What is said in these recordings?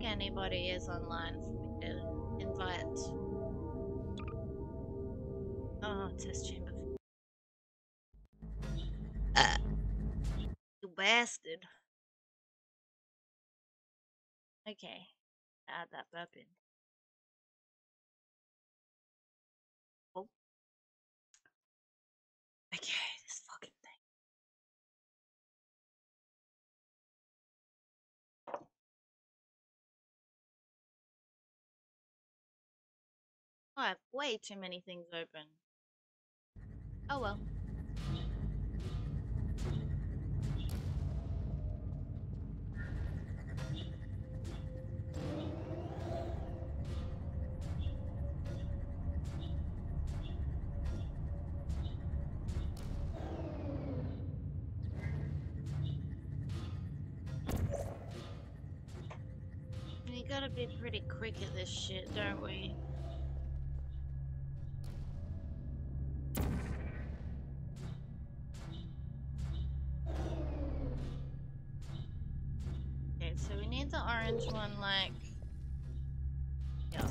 think anybody is online for me to invite. Oh, test chamber. You bastard. Okay. Add that weapon. Oh. Okay, this fucking thing. I have way too many things open. Oh well. We gotta be pretty quick at this shit, don't we? Okay, so we need the orange one, like... yeah.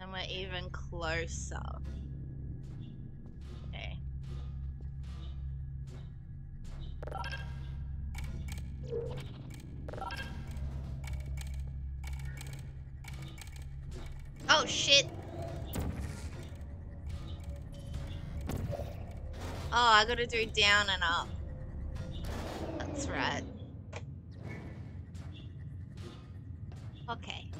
And we're even closer. Okay. Oh shit! Oh, I gotta do down and up. That's right. Okay.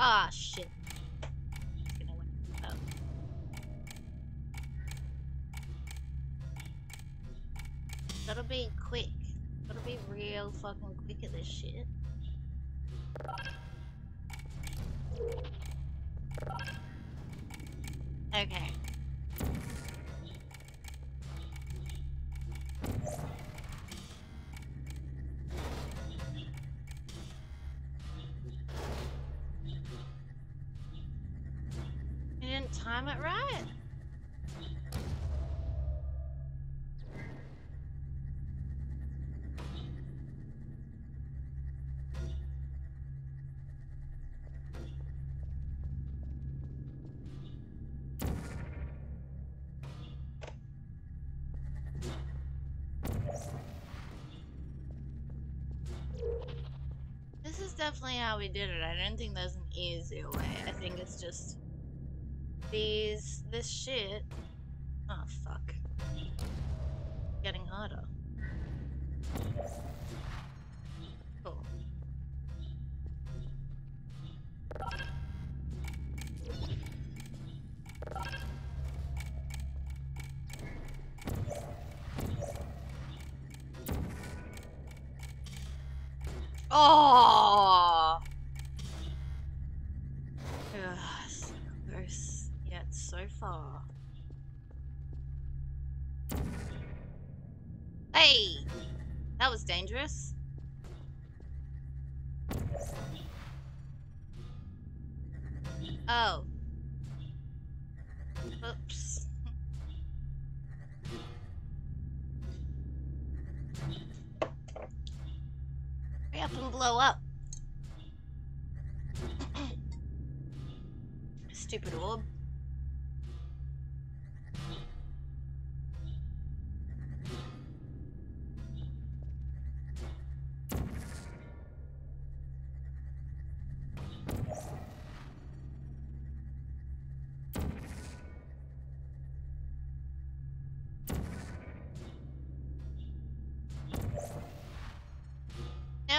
Ah, shit. Gotta be quick. Gotta be real fucking quick at this shit. Okay. You didn't time it right. Definitely how we did it. I don't think there's an easier way. I think it's just this shit. Oh fuck. Getting harder. Cool. Oh. Far. Hey! That was dangerous. Oh. Oops. Hurry up and blow up. Stupid orb.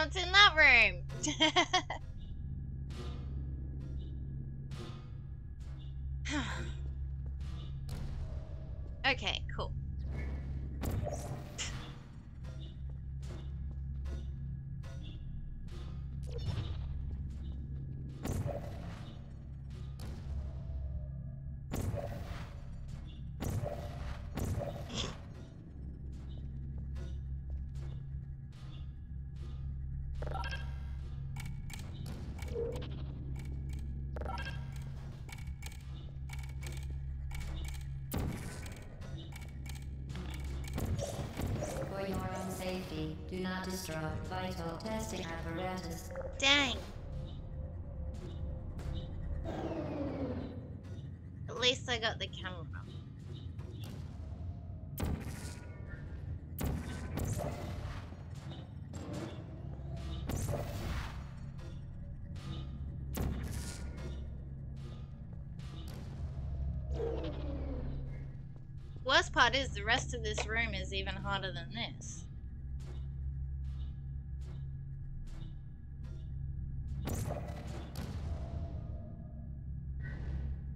It's in that room. Okay, cool. Priority, do not destroy vital testing apparatus. Dang. At least I got the camera. Worst part is the rest of this room is even harder than this.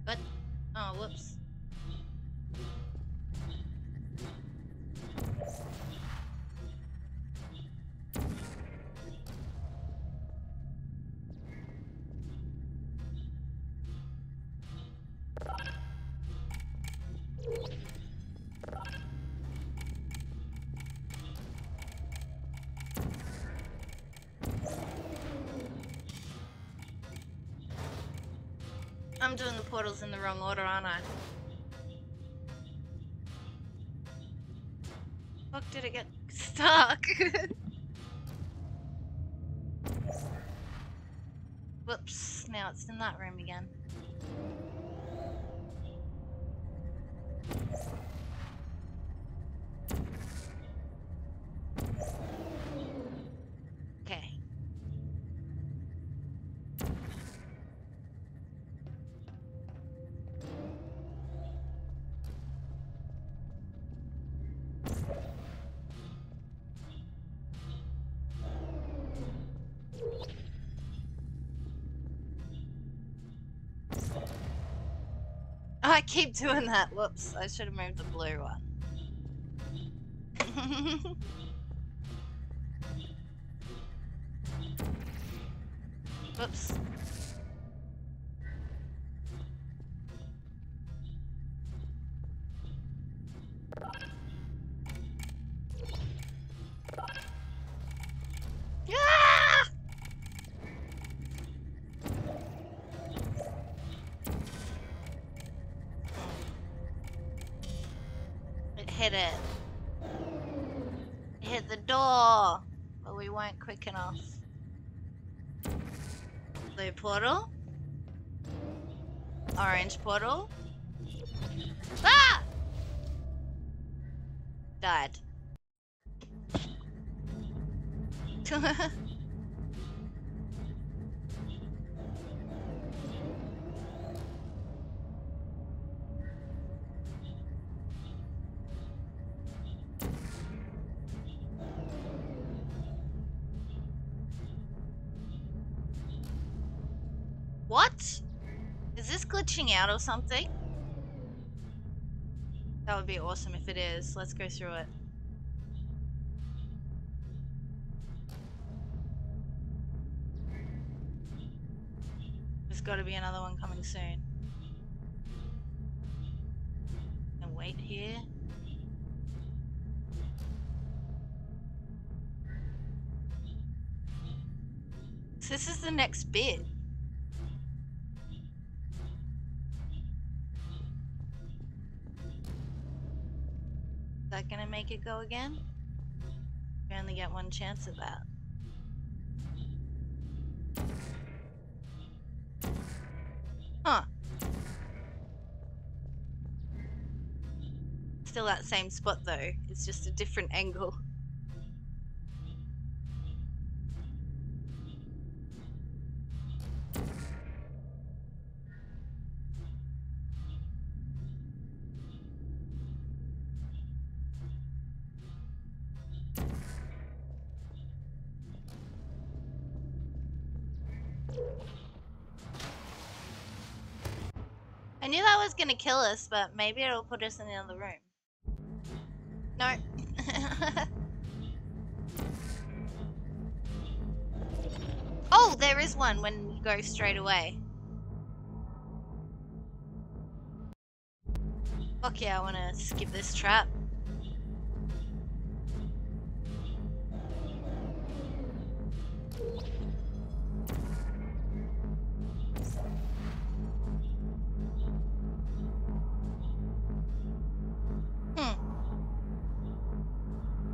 But oh, whoops. I'm doing the portals in the wrong order, aren't I? Fuck, did I get stuck? Whoops, now it's in that room again. I keep doing that. Whoops, I should have moved the blue one. Whoops. Hit the door, but we weren't quick enough. Blue portal, orange portal. Ah! Died. What? Is this glitching out or something? That would be awesome if it is. Let's go through it. There's got to be another one coming soon. And wait here. So this is the next bit. Is that gonna make it go again? We only get one chance at that. Huh. Still that same spot though, it's just a different angle. I knew that was gonna kill us, but maybe it'll put us in the other room. No. Oh, there is one when you go straight away. Fuck yeah, I wanna skip this trap.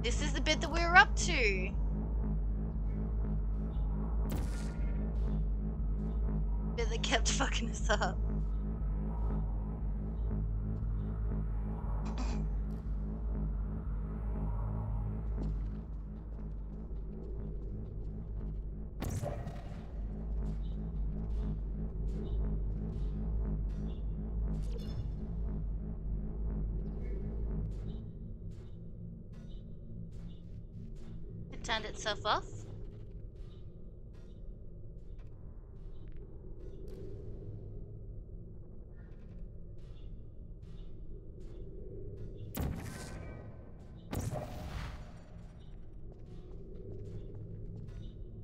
This is the bit that we were up to. Bit that kept fucking us up. Turned itself off.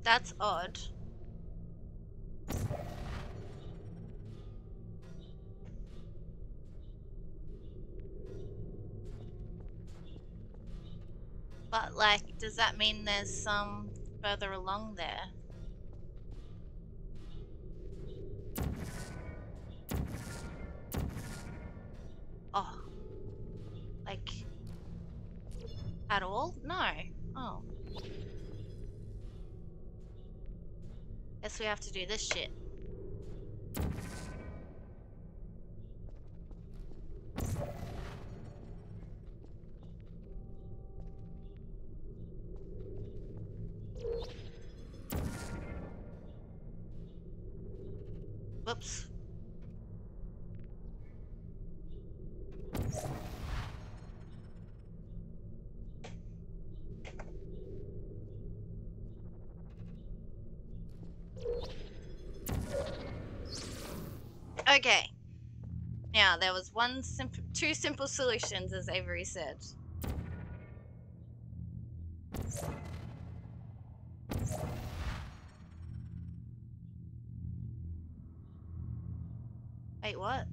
That's odd. But, like, does that mean there's some further along there? Oh. Like, at all? No. Oh. Guess we have to do this shit. Whoops. Okay. Now there was two simple solutions, as Avery said. Wait, what?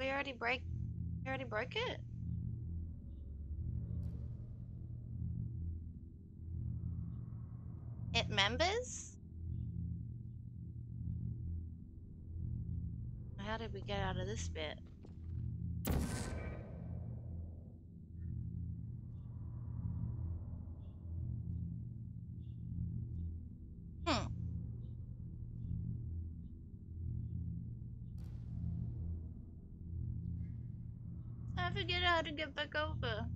We already broke it? It members? How did we get out of this bit? I forget how to get back over.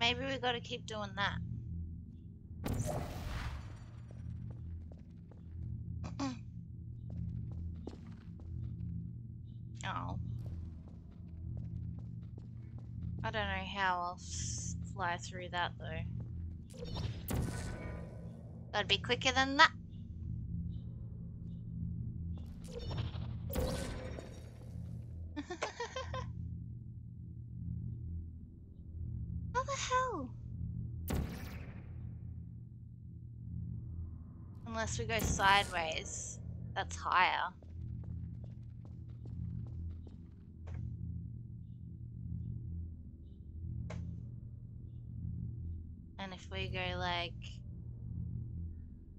Maybe we gotta keep doing that. Oh. I don't know how I'll fly through that though. That'd be quicker than that. How the hell? Unless we go sideways, that's higher. And if we go like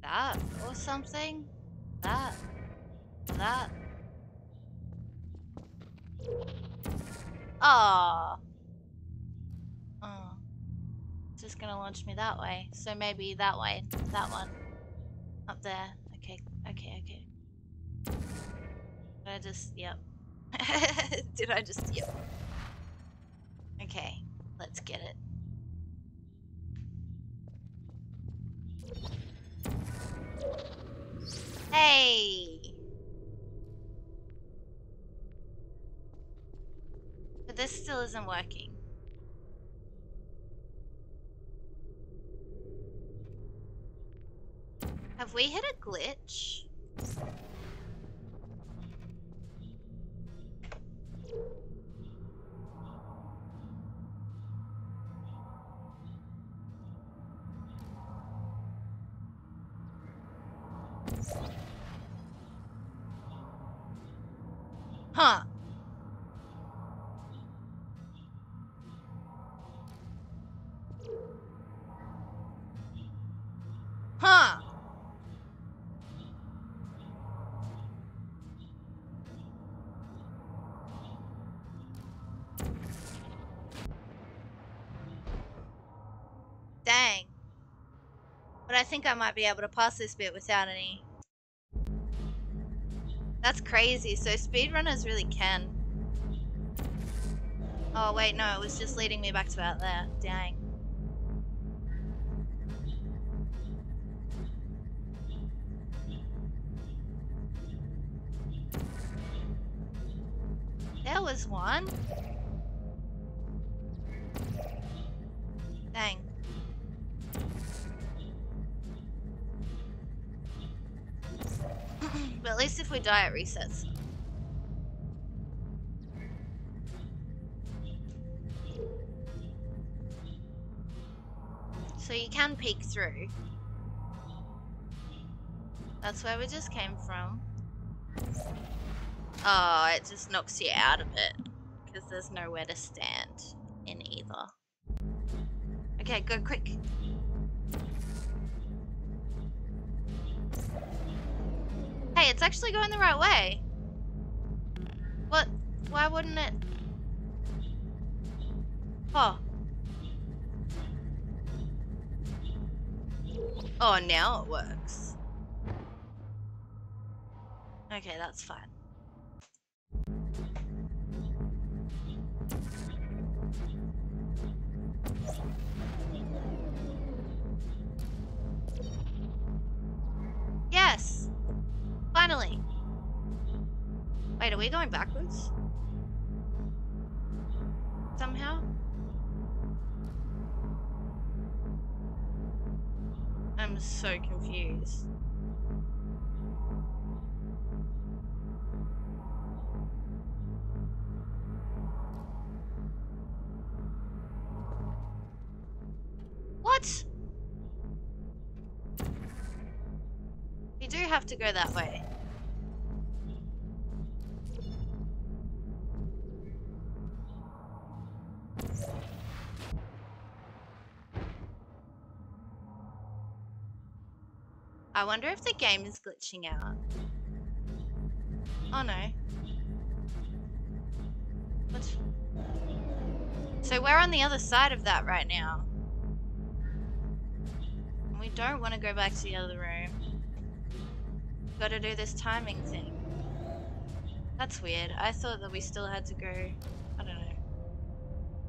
that or something, that. Ah. Oh. It's just gonna launch me that way. So maybe that way, that one, up there. Okay. Yep. Yep. Okay, let's get it. Hey! But this still isn't working. Have we hit a glitch? Huh. Huh. But I think I might be able to pass this bit without any. That's crazy. So speedrunners really can. Oh wait, no, it was just leading me back to about there. Dang. There was one. Dang. But at least if we die, it resets. So you can peek through. That's where we just came from. Oh, it just knocks you out of it. Because there's nowhere to stand in either. Okay, go quick. Hey, it's actually going the right way. What? Why wouldn't it? Oh. Oh, now it works. Okay, that's fine. Yes! Finally! Wait, are we going backwards? Somehow? I'm so confused. What? We do have to go that way. I wonder if the game is glitching out. Oh no. What? So we're on the other side of that right now. We don't want to go back to the other room. Gotta do this timing thing. That's weird. I thought that we still had to go. I don't know.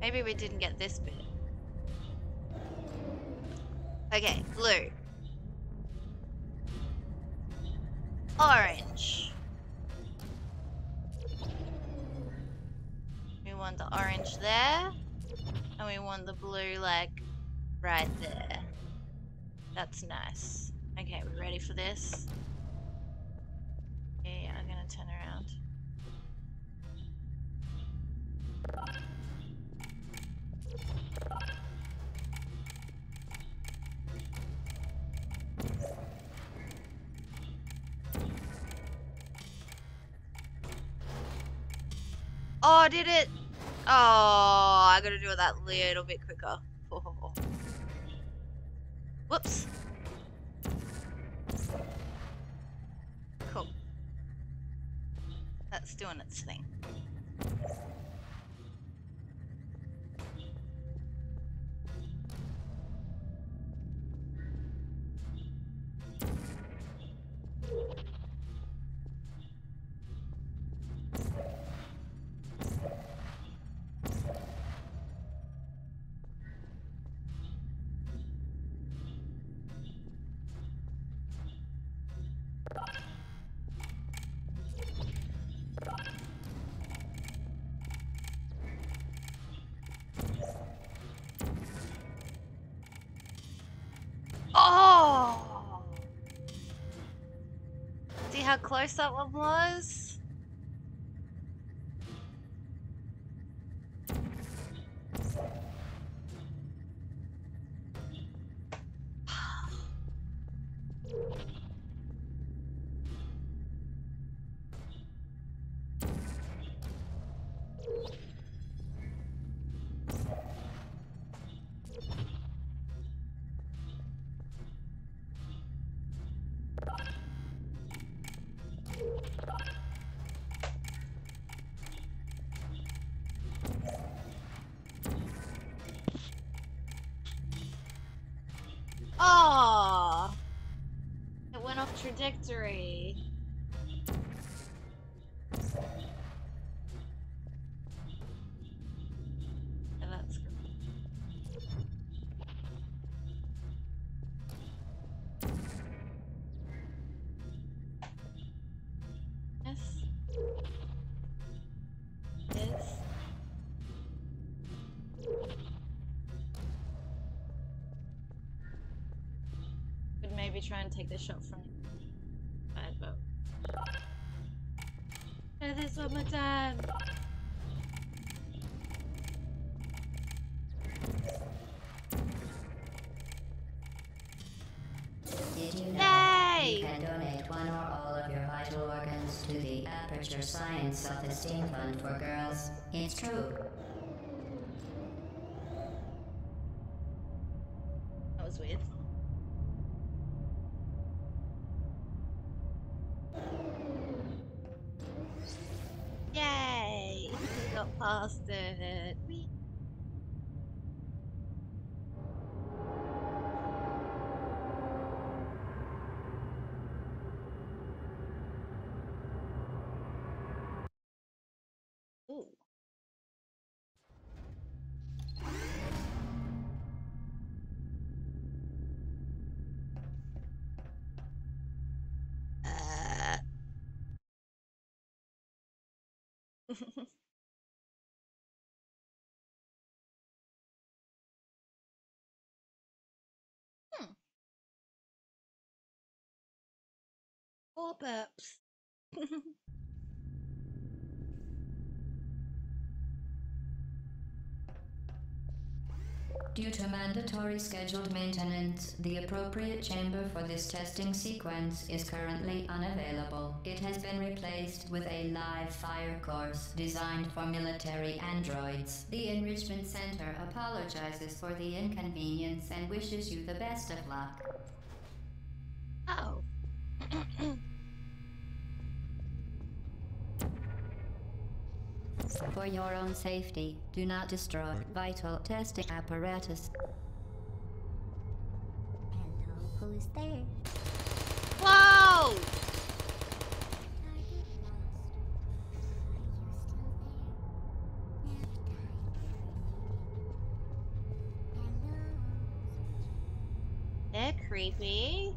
Maybe we didn't get this bit. Okay, blue. Orange. We want the orange there. And we want the blue, like, right there. That's nice. Okay, we're ready for this. Okay, I'm gonna turn around. Oh, did it? Oh, I gotta do it that little bit quicker. Oh. Whoops. Cool. That's doing its thing. How close that one was. Oh. contradictory. And that's great. Yes. Yes. Could maybe try and take this shot from the side, but try this one more time. Did you know you can donate one or all of your vital organs to the Aperture Science Self-Esteem Fund for Girls? It's true. That was weird. Yay! We got past it. Whee. Four burps. Due to mandatory scheduled maintenance, the appropriate chamber for this testing sequence is currently unavailable. It has been replaced with a live fire course designed for military androids. The Enrichment Center apologizes for the inconvenience and wishes you the best of luck. Oh. For your own safety, do not destroy vital testing apparatus. Hello, who's there? Whoa! They're creepy.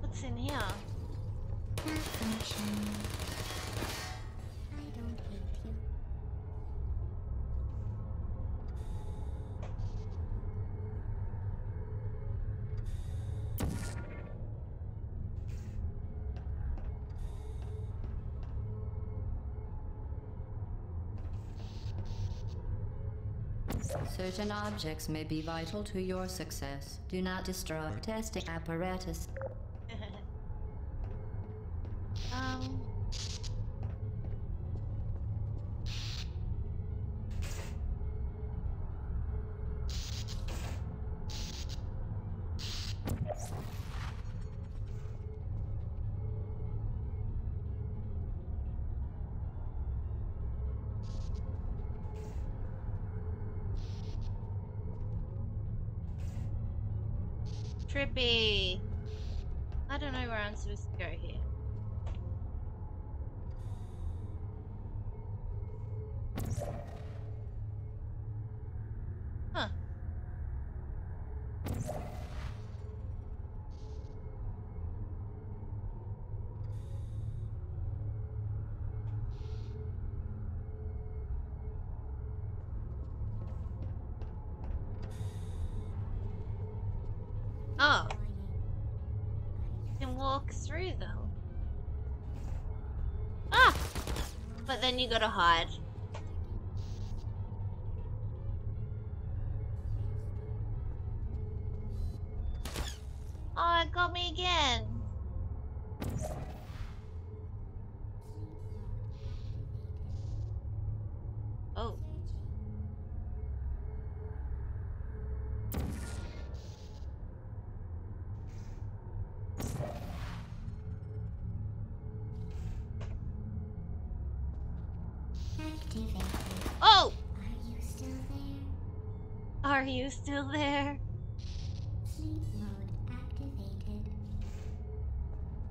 What's in here? Malfunction. I don't hate you. Certain objects may be vital to your success. Do not destroy testing apparatus. Trippy. I don't know where I'm supposed to go here. Huh. Oh. You can walk through though. Ah! But then you gotta hide. Oh, it got me again. Oh. Oh! Are you still there? Are you still there? Sleep mode activated.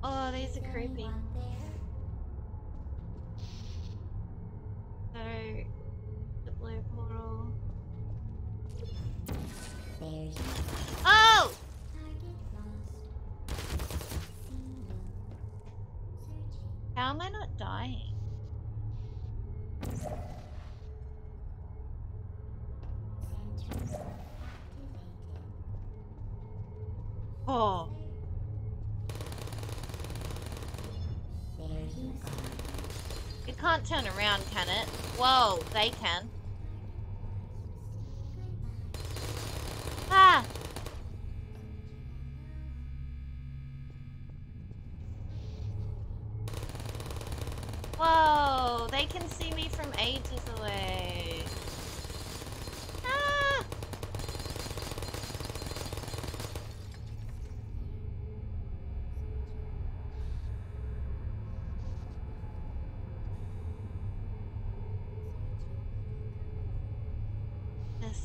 Oh, these are creepy. So, the blue portal. There's oh! How am I not dying? Oh. It can't turn around, can it? Whoa, they can. Ah! Whoa, they can see me from ages away. Ah!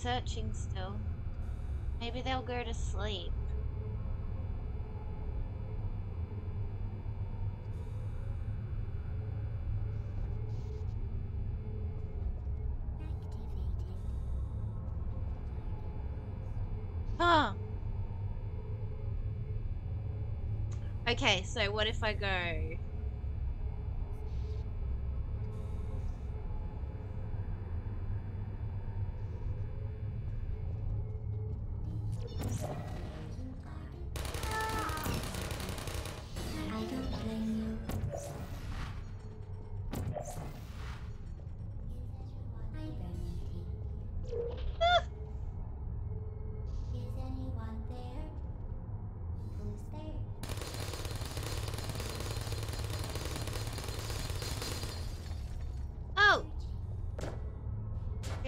Searching still. Maybe they'll go to sleep. Huh. Okay, so what if I go?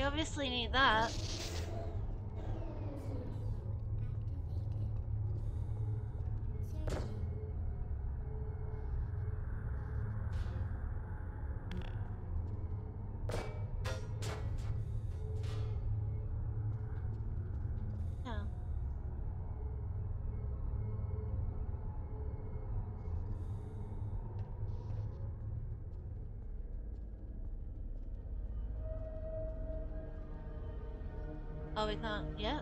Obviously need that. Oh, we can't. Yep.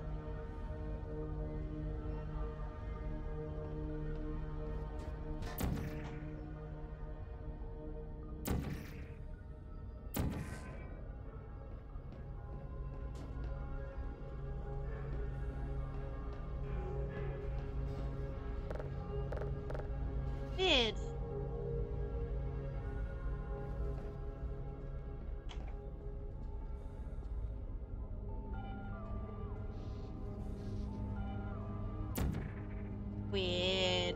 Weird. Weird.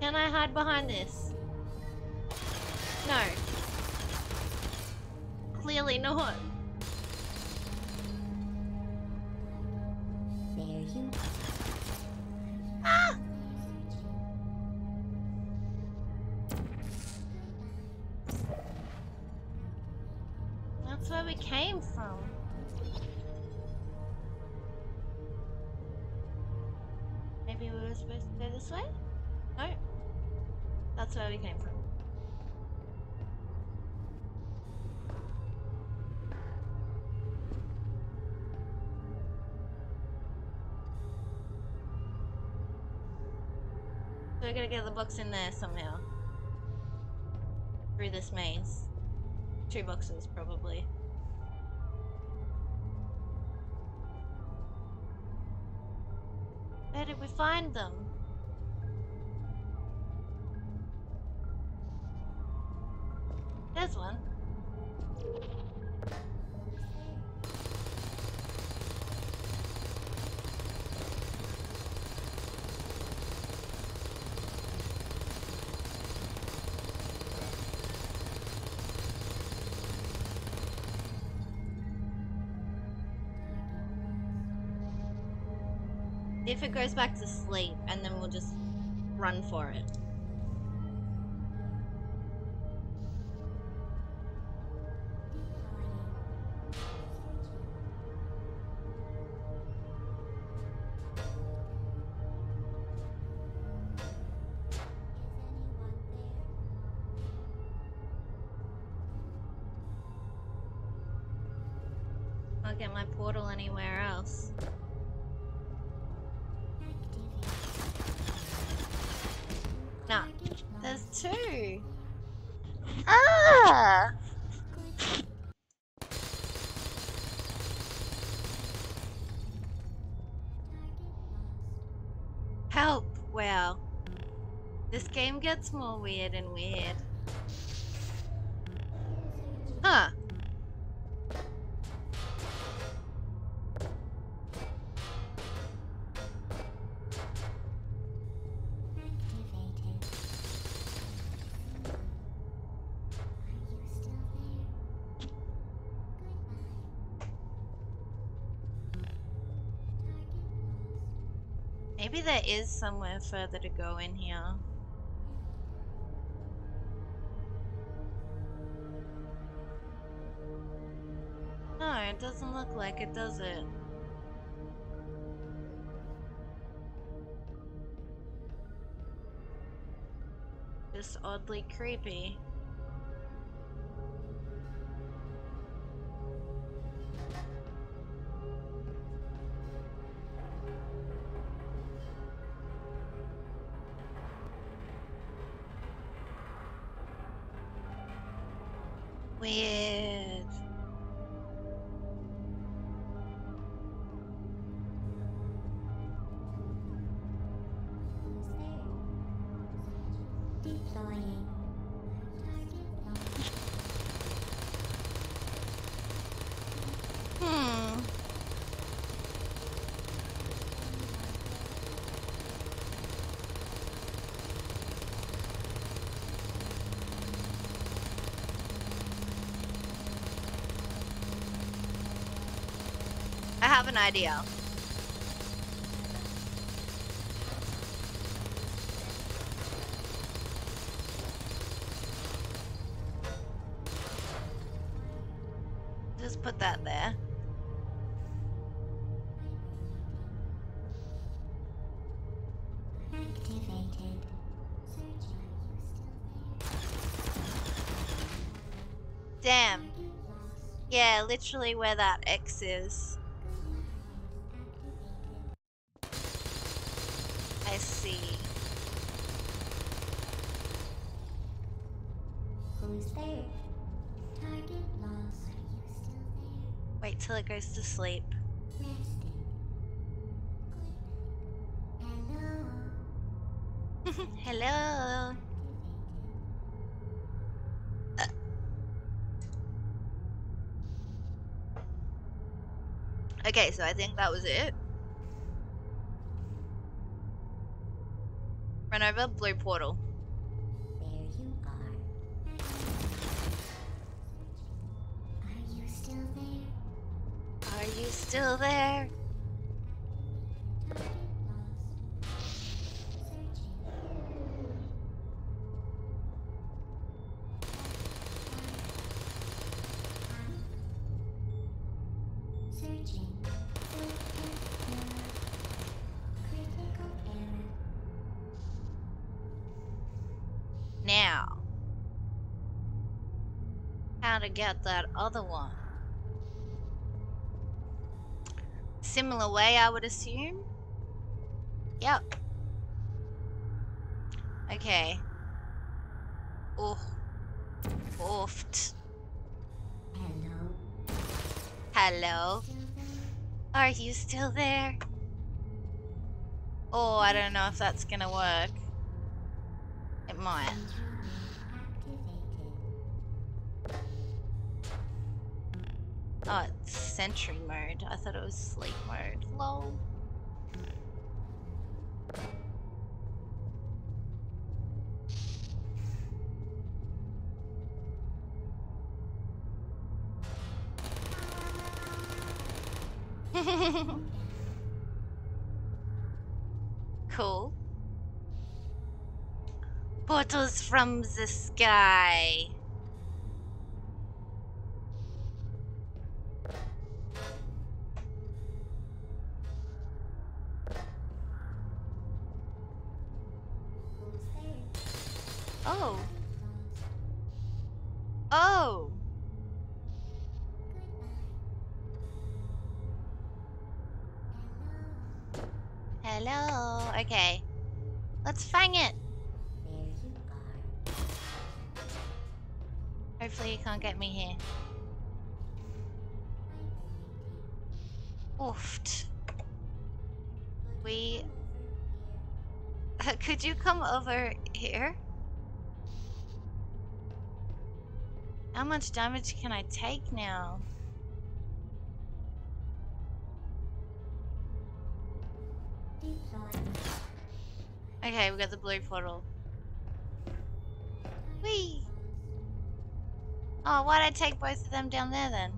Can I hide behind this? No. Clearly not. That's where we came from. Maybe we were supposed to go this way? No. That's where we came from. So we're gonna get the box in there somehow. Through this maze. 2 boxes, probably. Where did we find them? There's one. If it goes back to sleep, and then we'll just run for it. Get my portal anywhere else. No, there's two. Ah! Help! Wow. This game gets more weird and weird. Huh. Maybe there is somewhere further to go in here. No, it doesn't look like it, does it? Just oddly creepy. Weird. Deploying. I have an idea. Just put that there. Activated. Damn. Yeah, literally where that X is. Wait till it goes to sleep. Hello. Hello. Okay, so I think that was it. Run over, blue portal. Are you still there? Now, how to get that other one? Similar way, I would assume. Yep. Okay. Oh. Oofed. Hello. Hello. Are you still there? Oh, I don't know if that's gonna work. It might. Oh, it's sentry mode. I thought it was sleep mode. Lol. cool. Portals from the sky. Oh. Oh. Hello. Okay. Let's fang it. Hopefully you can't get me here. Oofed. We... Could you come over here? How much damage can I take now? Okay, we got the blue portal. Whee! Oh, why'd I take both of them down there then?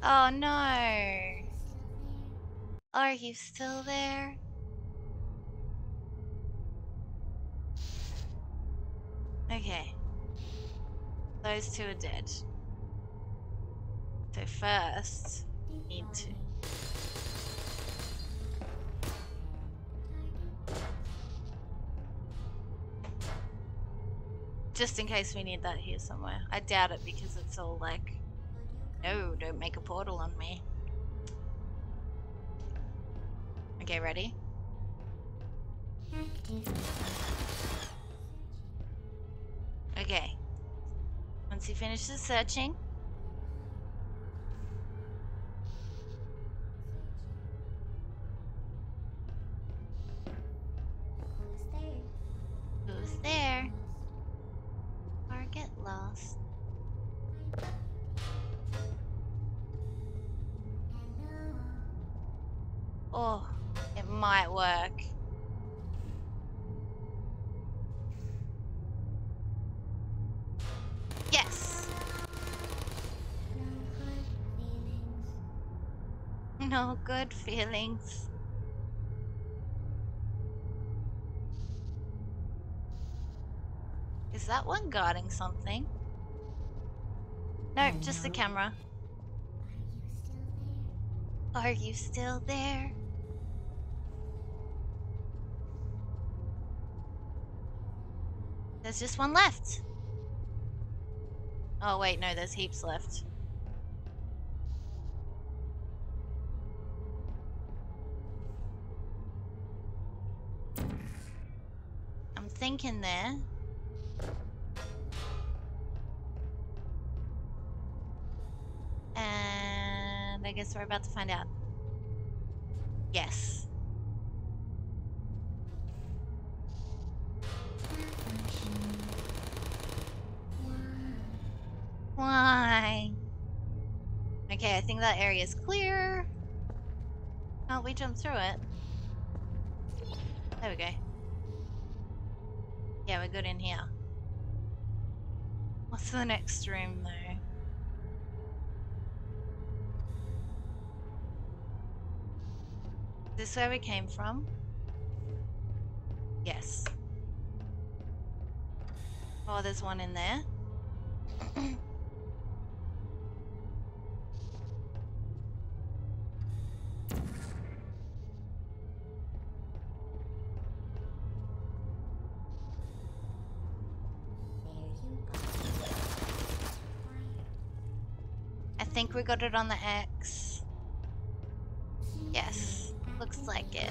Ah! Oh no! Are you still there? Okay. Those two are dead. So first, we need to... Just in case we need that here somewhere. I doubt it because it's all like, no, don't make a portal on me. Okay, ready? Okay. Once he finishes searching, no good feelings. Is that one guarding something? Nope, just the camera. Are you still there? There's just one left. Oh wait, no, there's heaps left. Thinking there. And I guess we're about to find out. Yes. Why? Okay, I think that area is clear. Oh, we jumped through it. There we go. Yeah, we're good in here. What's the next room, though? Is this where we came from? Yes. Oh, there's one in there. I think we got it on the X. Yes, looks like it.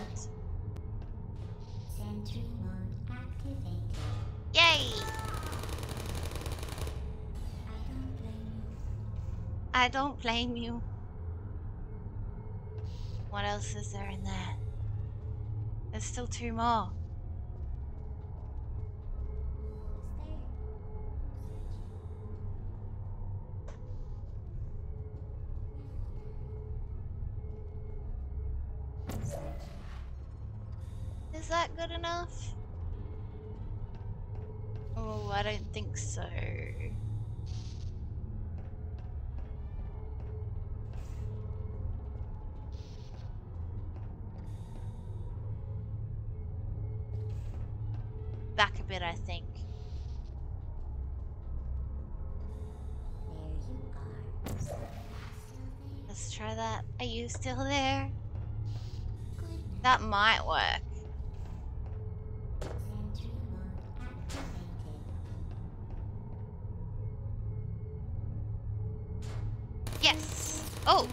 Sentry mode activated. Yay! I don't blame you. What else is there in there? There's still two more. Is that good enough? Oh, I don't think so. bit, I think. There you are. Let's try that. Are you still there? That might work. Yes! Oh!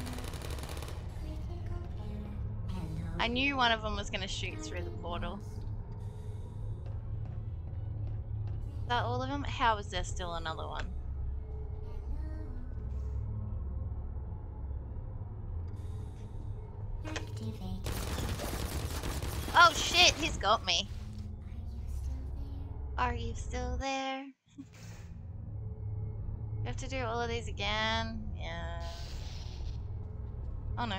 I knew one of them was going to shoot through the portal. Is that all of them? How is there still another one? Oh shit, he's got me. Are you still there? We have to do all of these again? Yeah. Oh no.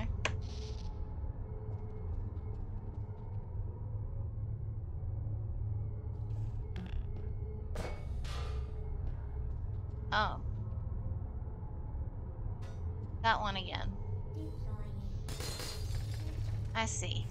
Oh. That one again. I see.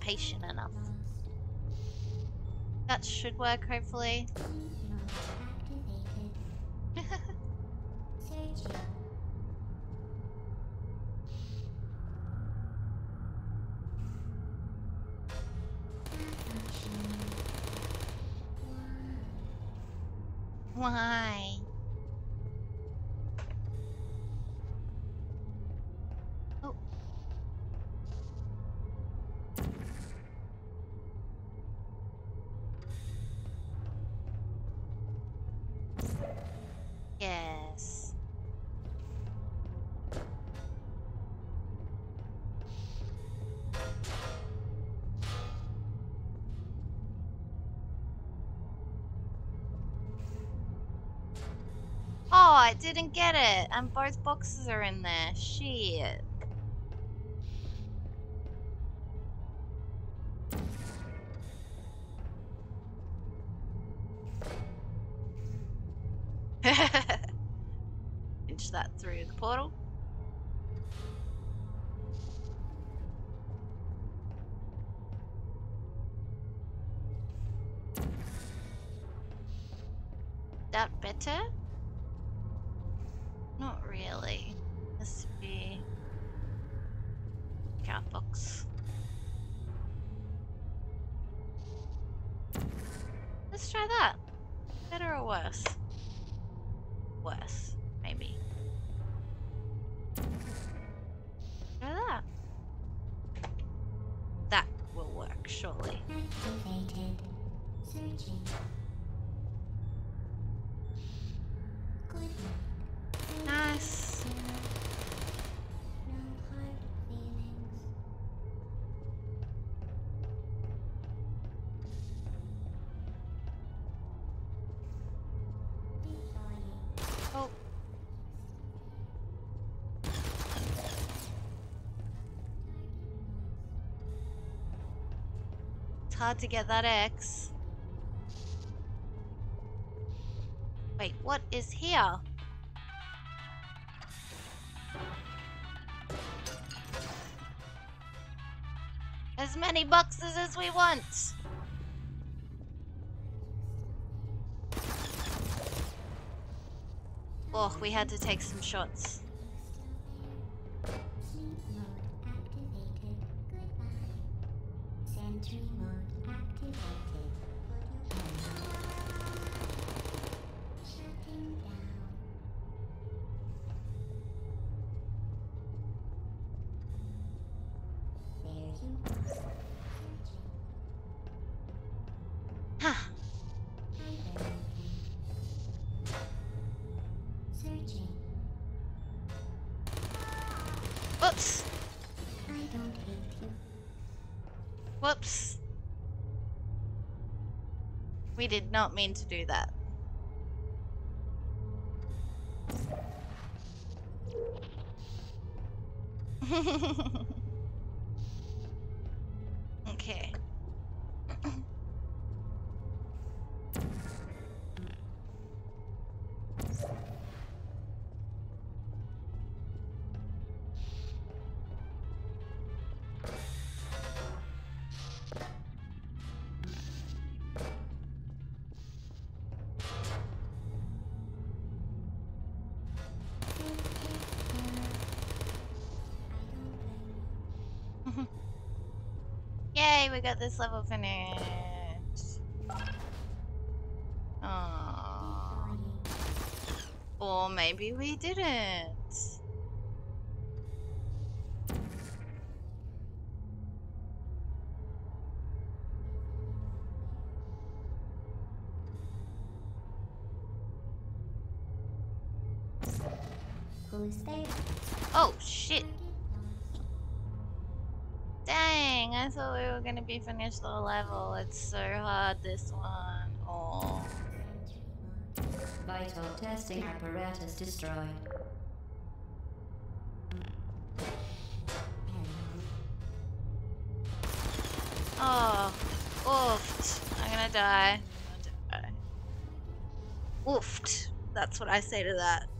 Patient enough. That should work, hopefully. Why? I didn't get it, and both boxes are in there. Shit. Pinch that through the portal. That better? Not really. This would be cat box. Let's try that. Better or worse? Worse, maybe. Try that. That will work, surely. Activated. Searching. Good. Nice. Oh. It's hard to get that X. Wait, what is here? As many boxes as we want. Oh, we had to take some shots. Whoops. I don't hate you. Whoops. We did not mean to do that. Okay. We got this level finished. Oh, or maybe we didn't. Oh shit. Dang, I thought we were gonna be finished the level. It's so hard, this one. Oh. Vital testing apparatus destroyed. Oh, oofed. I'm gonna die. Oofed. That's what I say to that.